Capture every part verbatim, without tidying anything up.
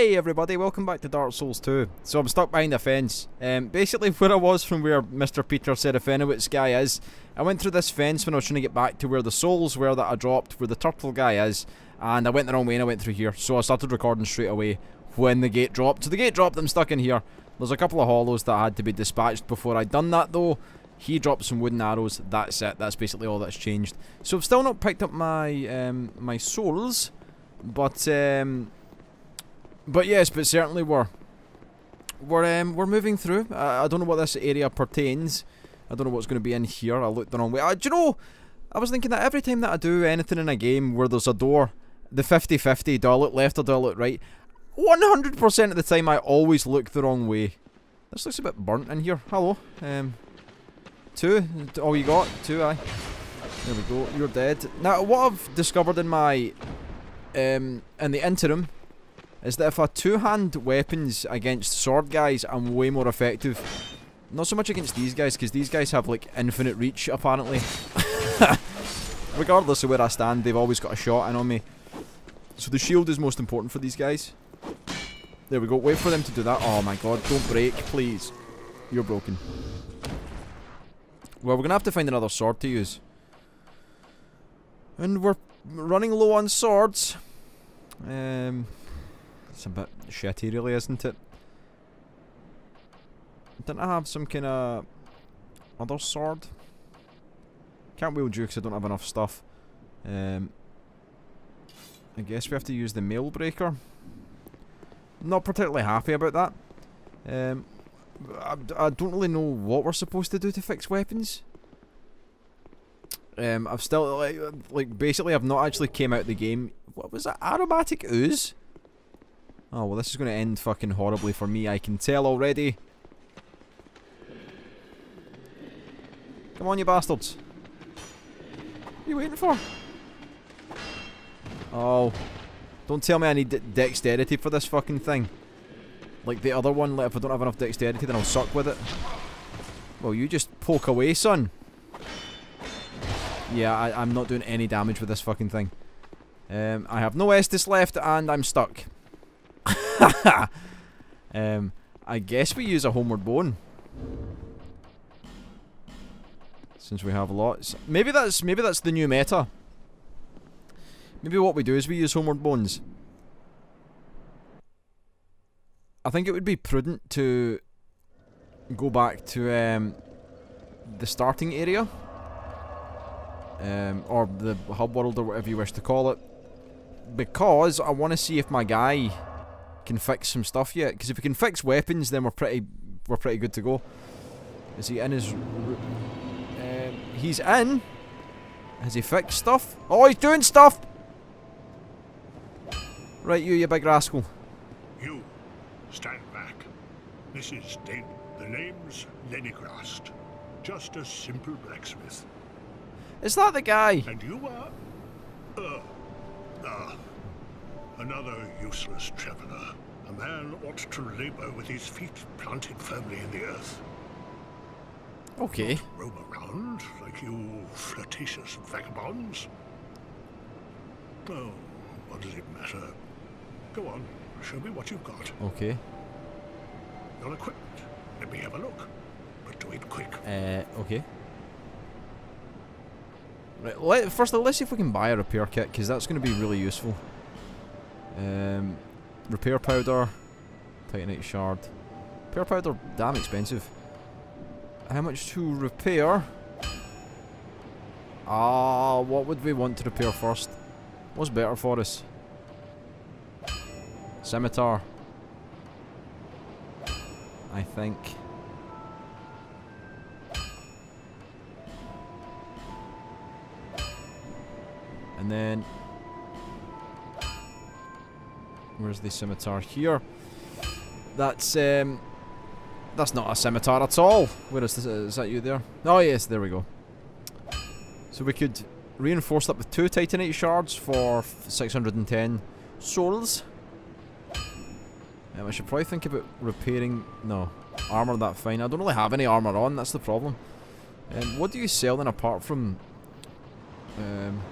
Hey everybody, welcome back to Dark Souls two. So I'm stuck behind a fence. Um, basically where I was from where Mister Peter Serefenowicz guy is, I went through this fence when I was trying to get back to where the souls were that I dropped, where the turtle guy is, and I went the wrong way and I went through here. So I started recording straight away when the gate dropped. So the gate dropped, I'm stuck in here. There's a couple of hollows that had to be dispatched before I'd done that though. He dropped some wooden arrows, that's it, that's basically all that's changed. So I've still not picked up my, um, my souls, but um... But yes, but certainly we're we're um, we're moving through. I, I don't know what this area pertains. I don't know what's going to be in here. I looked the wrong way. I, do you know? I was thinking that every time that I do anything in a game where there's a door, the fifty fifty. Do I look left or do I look right? one hundred percent of the time, I always look the wrong way. This looks a bit burnt in here. Hello. Um, two. All you got? Two. Aye. There we go. You're dead. Now, what I've discovered in my um in the interim. Is that if I two-hand weapons against sword guys, I'm way more effective. Not so much against these guys, because these guys have, like, infinite reach, apparently. Regardless of where I stand, they've always got a shot in on me. So the shield is most important for these guys. There we go, wait for them to do that. Oh my god, don't break, please. You're broken. Well, we're gonna have to find another sword to use. And we're running low on swords. Um... It's a bit shitty really, isn't it? Didn't I have some kind of other sword? Can't wield you because I don't have enough stuff. Um, I guess we have to use the mail breaker. Not particularly happy about that. Um, I, I don't really know what we're supposed to do to fix weapons. Um, I've still, like, like basically I've not actually came out of the game. What was that? Aromatic ooze? Oh, well this is going to end fucking horribly for me, I can tell already. Come on you bastards. What are you waiting for? Oh. Don't tell me I need de dexterity for this fucking thing. Like the other one, like if I don't have enough dexterity then I'll suck with it. Well, you just poke away, son. Yeah, I I'm not doing any damage with this fucking thing. Um, I have no Estus left and I'm stuck. um, I guess we use a Homeward Bone. Since we have lots. Maybe that's maybe that's the new meta. Maybe what we do is we use Homeward Bones. I think it would be prudent to go back to um, the starting area. Um, or the hub world or whatever you wish to call it. Because I want to see if my guy can fix some stuff yet, because if we can fix weapons then we're pretty we're pretty good to go. Is he in his um, he's in? Has he fixed stuff? Oh, he's doing stuff! Right, you you big rascal. You stand back. This is Dane. The name's Lenny Grast. Just a simple blacksmith. Is that the guy? And you are uh, uh. another useless traveller. A man ought to labour with his feet planted firmly in the earth. Okay. Not roam around like you flirtatious vagabonds. Oh, what does it matter? Go on, show me what you've got. Okay. You're equipped. Let me have a look. But do it quick. Uh, okay. Right, let, first let's see if we can buy a repair kit, because that's going to be really useful. Um, repair powder, Titanite shard. Repair powder, damn expensive. How much to repair? Ah, what would we want to repair first? What's better for us? Scimitar, I think. And then where's the scimitar here? That's um, that's not a scimitar at all. Where is this? Is that you there? Oh yes, there we go. So we could reinforce that with two Titanite shards for six hundred and ten souls. Um, I should probably think about repairing. No, armor. That's fine. I don't really have any armor on. That's the problem. Um, what do you sell then apart from? Um,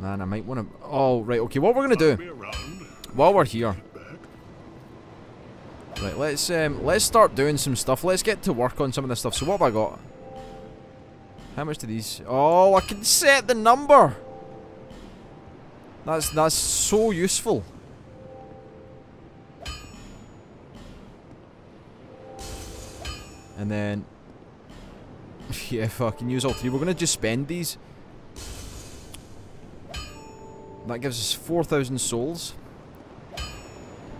man, I might want to. Oh right, okay. What we're gonna do? While we're here, Right, let's um, let's start doing some stuff. Let's get to work on some of this stuff. So what have I got? How much do these? Oh, I can set the number. That's that's so useful. And then, yeah, if I can use all three, we're gonna just spend these. That gives us four thousand souls.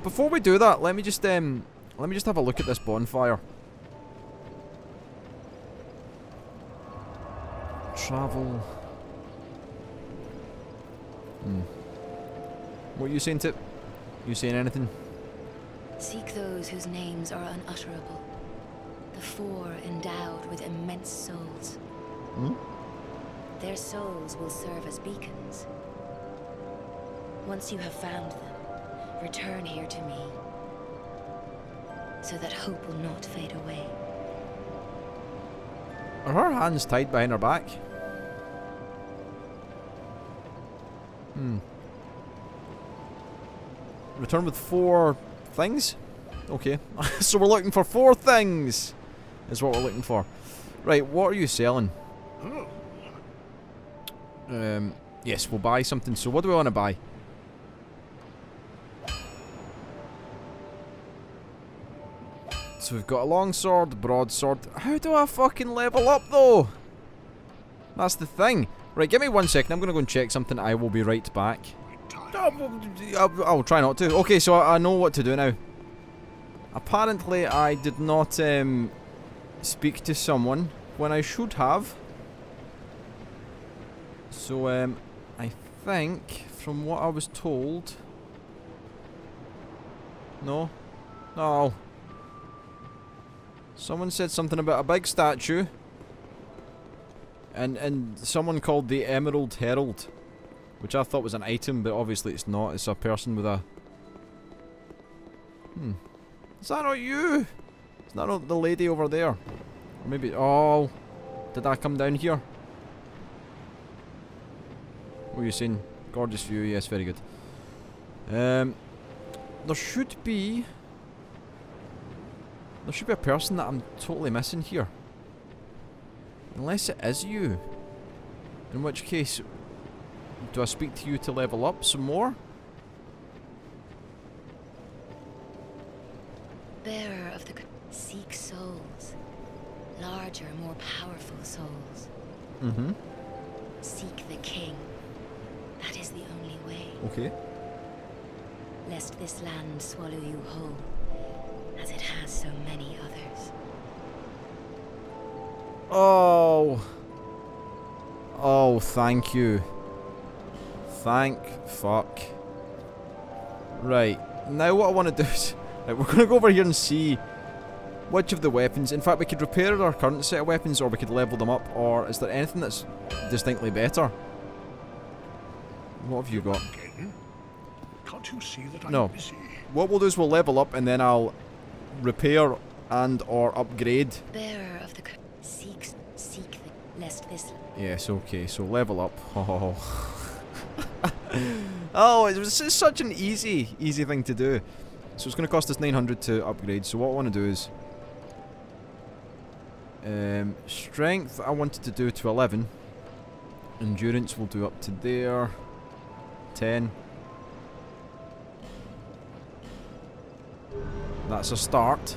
Before we do that, let me just um, let me just have a look at this bonfire. Travel. Hmm. What are you saying, Tip? You saying anything? Seek those whose names are unutterable. The four endowed with immense souls. Hmm? Their souls will serve as beacons. Once you have found them, return here to me, so that hope will not fade away. Are her hands tied behind her back? Hmm. Return with four things? Okay. So we're looking for four things, is what we're looking for. Right, what are you selling? Um, yes, we'll buy something. So what do we want to buy? So we've got a longsword, broadsword. How do I fucking level up though? That's the thing. Right, give me one second. I'm going to go and check something. I will be right back. I'll, I'll try not to. Okay, so I know what to do now. Apparently, I did not um, speak to someone when I should have. So, um, I think, from what I was told... No? No. Someone said something about a big statue. And and someone called the Emerald Herald, which I thought was an item, but obviously it's not. It's a person with a... Hmm. Is that not you? Is that not the lady over there? Or maybe... Oh! Did I come down here? What are you saying? Gorgeous view. Yes, very good. Um, there should be... There should be a person that I'm totally missing here. Unless it is you. In which case, do I speak to you to level up some more? Bearer of the... Seek souls. Larger, more powerful souls. Mm-hmm. Seek the king. That is the only way. Okay. Lest this land swallow you whole, as it has so many others. Oh. Oh, thank you. Thank fuck. Right. Now what I want to do is... Right, we're going to go over here and see which of the weapons... In fact, we could repair our current set of weapons, or we could level them up, or is there anything that's distinctly better? What have you got? Can't you see that I'm no. Busy? What we'll do is we'll level up, and then I'll repair and or upgrade. Bearer of the... Seek, seek the lest this... Yes, okay, so level up. Oh, oh it was just such an easy, easy thing to do. So it's going to cost us nine hundred to upgrade, so what I want to do is... Um, strength I wanted to do to eleven. Endurance we'll do up to there. ten. That's a start.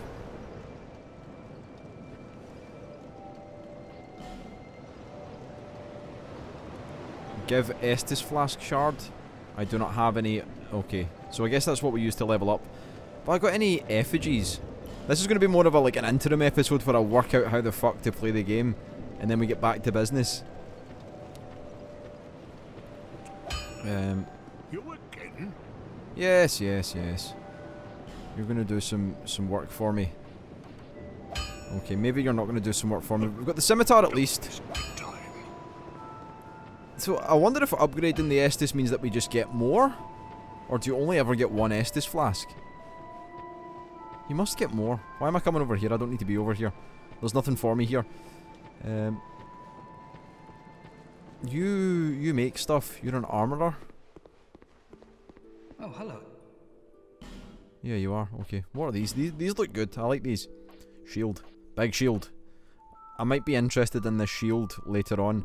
Give Estus Flask shard. I do not have any. Okay, so I guess that's what we use to level up. But I got any effigies. This is going to be more of a like an interim episode where I work out how the fuck to play the game, and then we get back to business. Um. You again? Yes, yes, yes. You're going to do some, some work for me. Okay, maybe you're not going to do some work for me. We've got the scimitar at least. So, I wonder if upgrading the Estus means that we just get more? Or do you only ever get one Estus flask? You must get more. Why am I coming over here? I don't need to be over here. There's nothing for me here. Um, you, you make stuff. You're an armorer. Oh, hello. Yeah, you are. Okay. What are these? These, these look good. I like these. Shield. Big shield. I might be interested in this shield later on.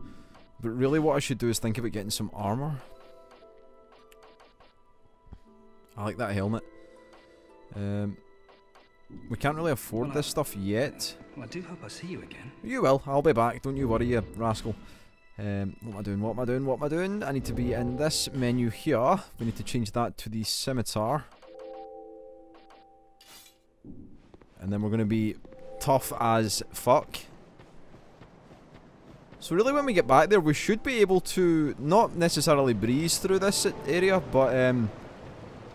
But really what I should do is think about getting some armor. I like that helmet. Um, we can't really afford well, this I, stuff yet. Well, I do hope I see you again. You will. I'll be back. Don't you worry, you rascal. Um, what am I doing? What am I doing? What am I doing? I need to be in this menu here. We need to change that to the scimitar. And then we're going to be tough as fuck. So really when we get back there, we should be able to not necessarily breeze through this area, but um,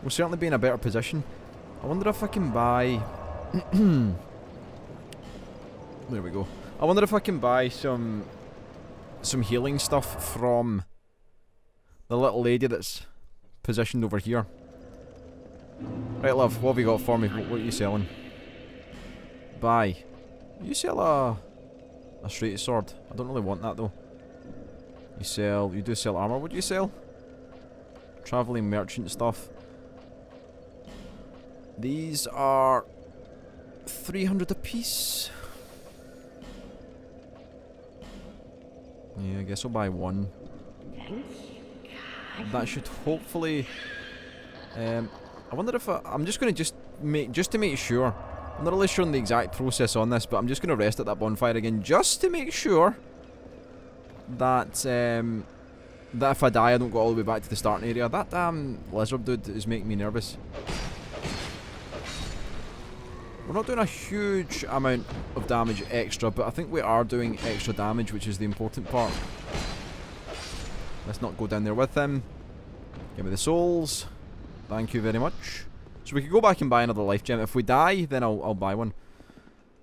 we'll certainly be in a better position. I wonder if I can buy... there we go. I wonder if I can buy some some healing stuff from the little lady that's positioned over here. Right, love, what have you got for me? What, what are you selling? Buy. You sell a... a straight sword. I don't really want that though. You sell... you do sell armour. What do you sell? Travelling merchant stuff. These are... three hundred apiece. Yeah, I guess I'll buy one. That should hopefully... Um, I wonder if I... I'm just going to just make... just to make sure. I'm not really sure on the exact process on this, but I'm just going to rest at that bonfire again just to make sure that um, that if I die I don't go all the way back to the starting area. That damn lizard dude is making me nervous. We're not doing a huge amount of damage extra, but I think we are doing extra damage, which is the important part. Let's not go down there with him. Give me the souls. Thank you very much. So we could go back and buy another life gem. If we die, then I'll, I'll buy one.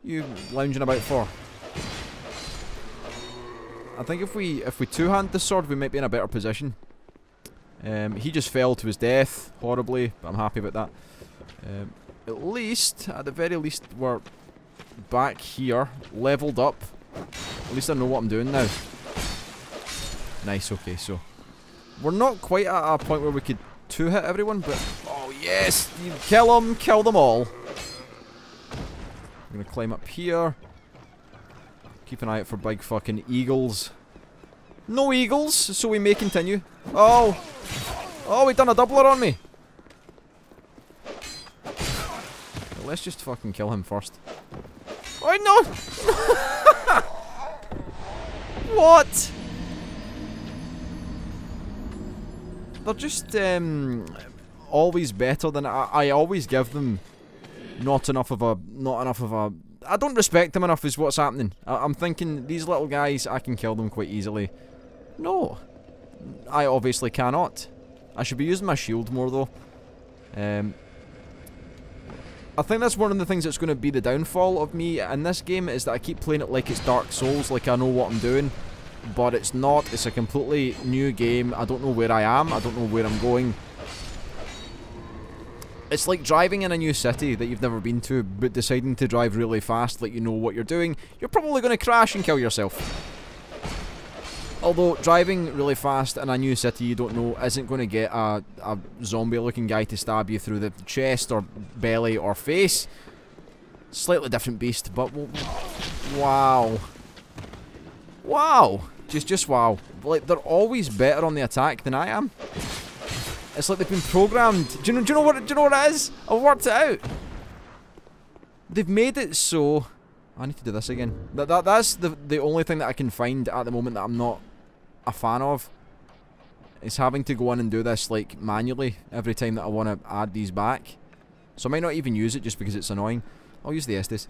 You lounging about for? I think if we if we two-hand the sword, we might be in a better position. Um, he just fell to his death horribly, but I'm happy about that. Um, at least, at the very least, we're back here, leveled up. At least I know what I'm doing now. Nice. Okay, so we're not quite at a point where we could two-hit everyone, but. Yes! You kill them! Kill them all! I'm gonna climb up here. Keep an eye out for big fucking eagles. No eagles, so we may continue. Oh! Oh, we done a doubler on me! But let's just fucking kill him first. Oh no! What? They're just, um... always better than I, I always give them not enough of a not enough of a I don't respect them enough is what's happening. I, I'm thinking these little guys, I can kill them quite easily. No, I obviously cannot. I should be using my shield more though. um, I think that's one of the things that's going to be the downfall of me in this game, is that I keep playing it like it's Dark Souls, like I know what I'm doing, but it's not. It's a completely new game. I don't know where I am, I don't know where I'm going. It's like driving in a new city that you've never been to, but deciding to drive really fast like you know what you're doing. You're probably going to crash and kill yourself. Although, driving really fast in a new city you don't know isn't going to get a, a zombie-looking guy to stab you through the chest or belly or face. Slightly different beast, but... We'll, wow. Wow. Just, just wow. Like, they're always better on the attack than I am. It's like they've been programmed. Do you know? Do you know what? Do you know what it is? I've worked it out. They've made it so. I need to do this again. That that that's the the only thing that I can find at the moment that I'm not a fan of. Is having to go in and do this like manually every time that I want to add these back. So I might not even use it just because it's annoying. I'll use the Estus.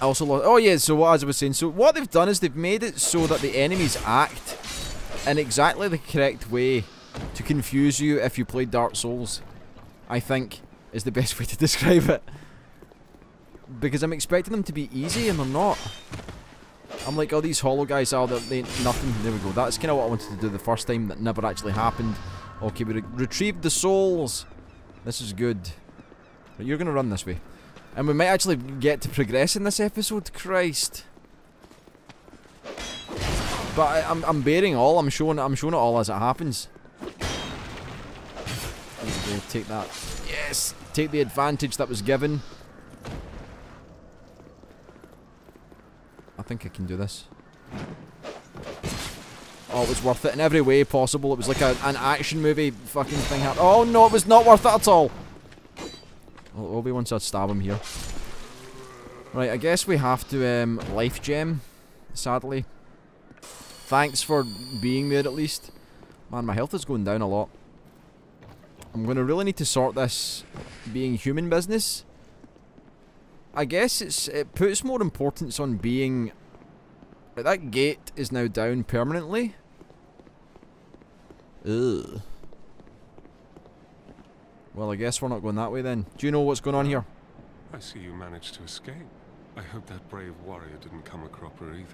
I also lost. Oh yeah. So as I was saying, so what they've done is they've made it so that the enemies act in exactly the correct way. To confuse you if you played Dark Souls, I think, is the best way to describe it. Because I'm expecting them to be easy, and they're not. I'm like, oh, these hollow guys, oh, they ain't nothing. There we go. That's kind of what I wanted to do the first time. That never actually happened. Okay, we re retrieved the souls. This is good. But you're going to run this way. And we might actually get to progress in this episode. Christ. But I, I'm, I'm bearing all. I'm showing, I'm showing it all as it happens. We'll take that. Yes! Take the advantage that was given. I think I can do this. Oh, it was worth it in every way possible. It was like a, an action movie fucking thing happened. Oh no, it was not worth it at all! Well, it'll be once I stab him here. Right, I guess we have to um, life gem, sadly. Thanks for being there at least. Man, my health is going down a lot. I'm gonna really need to sort this being human business. I guess it's it puts more importance on being... Right, that gate is now down permanently. Ugh. Well, I guess we're not going that way then. Do you know what's going on here? I see you managed to escape. I hope that brave warrior didn't come a cropper either.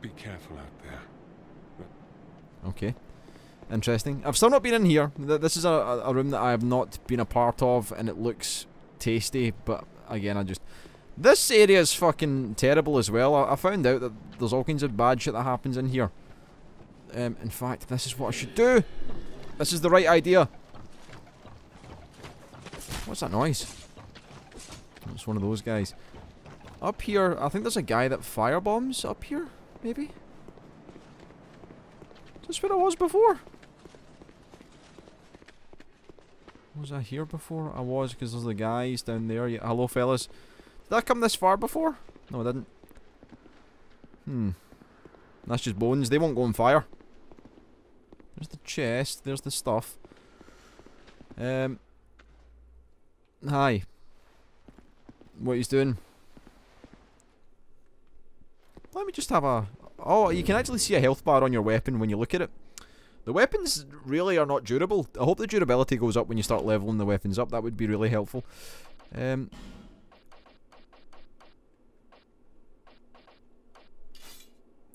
Be careful out there. Okay. Interesting. I've still not been in here. This is a, a room that I have not been a part of, and it looks tasty, but again, I just... This area is fucking terrible as well. I, I found out that there's all kinds of bad shit that happens in here. Um, in fact, this is what I should do! This is the right idea! What's that noise? It's one of those guys. Up here, I think there's a guy that firebombs up here, maybe? That's where I was before. Was I here before? I was, because there's the guys down there. Yeah, hello, fellas. Did I come this far before? No, I didn't. Hmm. That's just bones. They won't go on fire. There's the chest. There's the stuff. Um. Hi. What he's doing? Let me just have a... Oh, you can actually see a health bar on your weapon when you look at it. The weapons really are not durable. I hope the durability goes up when you start leveling the weapons up. That would be really helpful. Um,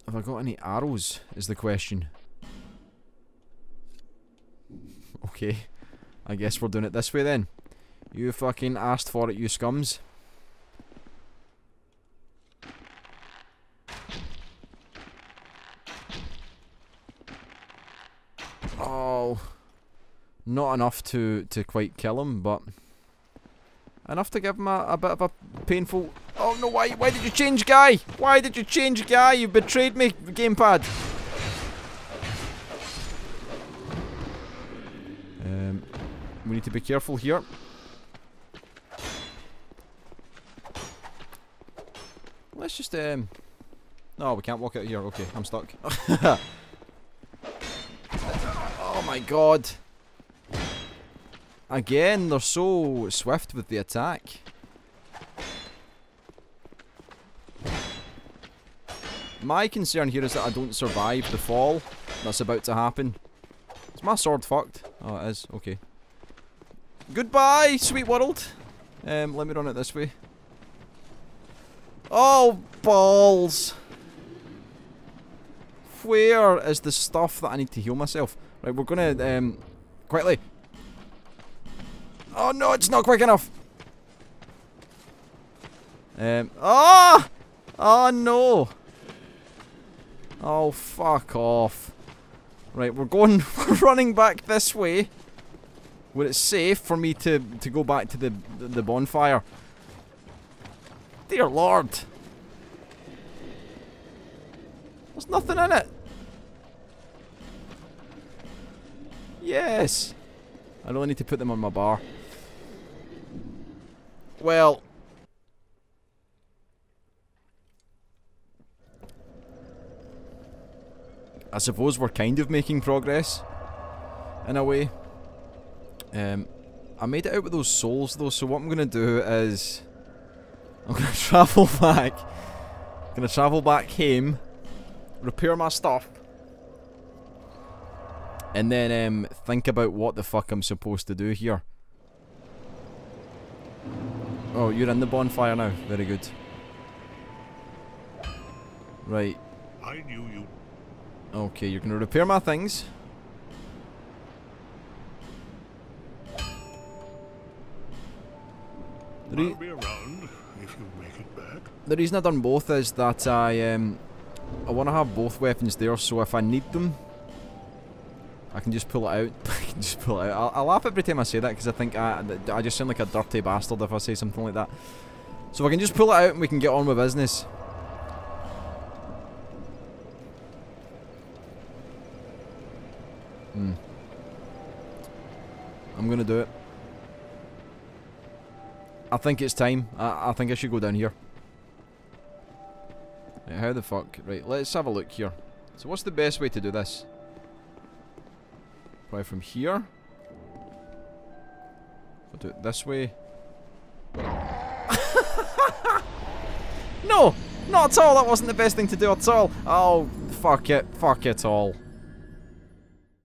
have I got any arrows, is the question. Okay. I guess we're doing it this way then. You fucking asked for it, you scums. Not enough to, to quite kill him, but enough to give him a, a bit of a painful... Oh no, why why did you change guy? Why did you change guy? You betrayed me, gamepad. Um, we need to be careful here. Let's just... um. No, we can't walk out here. Okay, I'm stuck. Oh my god. Again, they're so swift with the attack. My concern here is that I don't survive the fall that's about to happen. Is my sword fucked? Oh, it is. Okay. Goodbye, sweet world! Um, let me run it this way. Oh, balls! Where is the stuff that I need to heal myself? Right, we're gonna, um... quickly! Oh no, it's not quick enough! Um, oh! Oh no! Oh, fuck off. Right, we're going, we're running back this way. Where it's safe for me to, to go back to the, the, the bonfire. Dear lord! There's nothing in it! Yes! I really need to put them on my bar. Well, I suppose we're kind of making progress in a way. Um, I made it out with those souls though, so what I'm gonna do is I'm gonna travel back. I'm gonna travel back home, repair my stuff, and then um, think about what the fuck I'm supposed to do here. Oh, you're in the bonfire now. Very good. Right. I knew you. Okay, you're gonna repair my things. The, re I'll be around if you make it back. The reason I've done both is that I um I want to have both weapons there, so if I need them, I can just pull it out. I can just pull it out. I, I laugh every time I say that because I think I, I just sound like a dirty bastard if I say something like that. So I can just pull it out and we can get on with business. Hmm. I'm gonna do it. I think it's time. I, I think I should go down here. Right, how the fuck? Right, let's have a look here. So what's the best way to do this? Probably from here. I'll do it this way. No! Not at all! That wasn't the best thing to do at all! Oh, fuck it. Fuck it all.